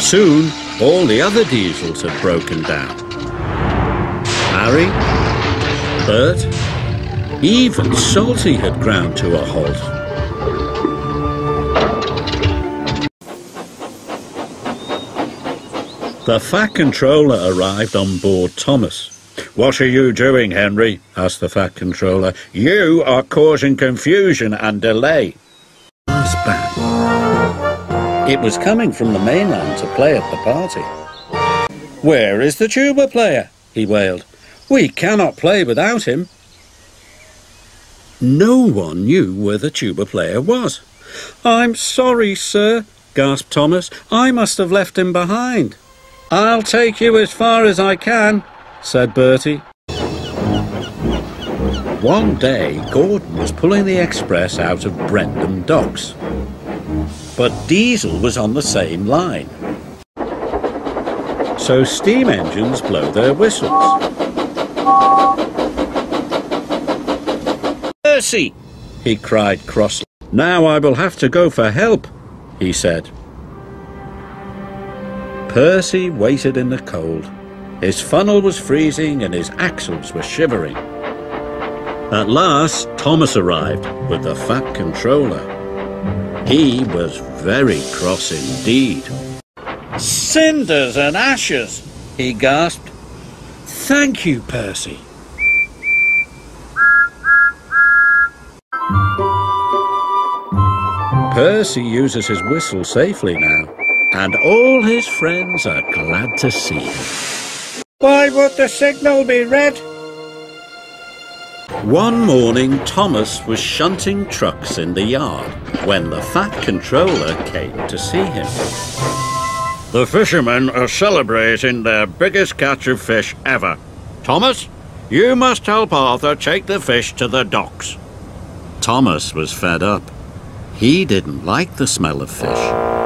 Soon, all the other diesels had broken down. Harry, Bert, even Salty had ground to a halt. The Fat Controller arrived on board Thomas. "What are you doing, Henry?" asked the Fat Controller. "You are causing confusion and delay." It was coming from the mainland to play at the party. "Where is the tuba player?" he wailed. "We cannot play without him." No one knew where the tuba player was. "I'm sorry, sir," gasped Thomas. "I must have left him behind." "I'll take you as far as I can," said Bertie. One day, Gordon was pulling the express out of Brendam Docks. But Diesel was on the same line. So steam engines blow their whistles. "Percy!" he cried crossly. "Now I will have to go for help," he said. Percy waited in the cold. His funnel was freezing and his axles were shivering. At last, Thomas arrived with the Fat Controller. He was very cross indeed. "Cinders and ashes," he gasped. "Thank you, Percy." Percy uses his whistle safely now. And all his friends are glad to see him. "Why would the signal be red?" One morning, Thomas was shunting trucks in the yard when the Fat Controller came to see him. "The fishermen are celebrating their biggest catch of fish ever. Thomas, you must help Arthur take the fish to the docks." Thomas was fed up. He didn't like the smell of fish.